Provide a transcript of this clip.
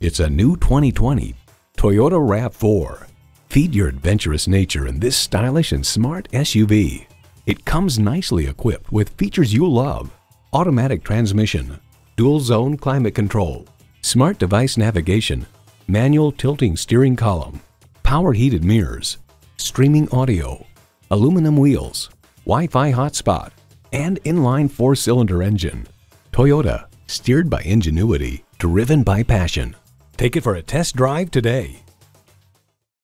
It's a new 2020 Toyota RAV4. Feed your adventurous nature in this stylish and smart SUV. It comes nicely equipped with features you'll love: automatic transmission, dual zone climate control, smart device navigation, manual tilting steering column, power heated mirrors, streaming audio, aluminum wheels, Wi-Fi hotspot, and inline four-cylinder engine. Toyota, steered by ingenuity, driven by passion. Take it for a test drive today.